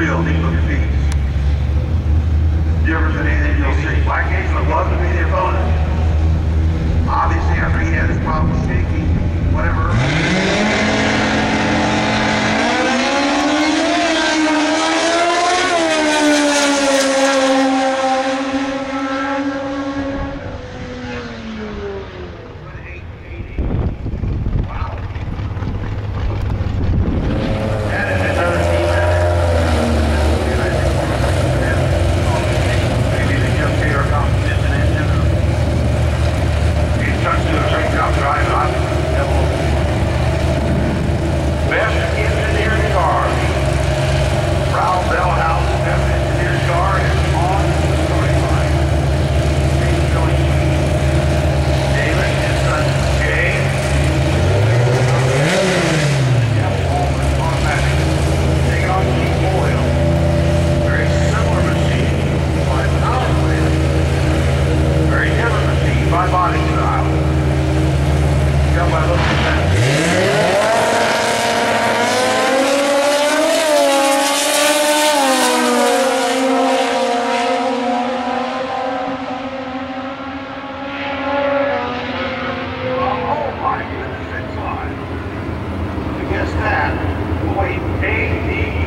real deal of defeats. Difference in anything you'll see. Black Angel wasn't the opponent. Obviously, after he had his problem shaking, whatever.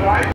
Right.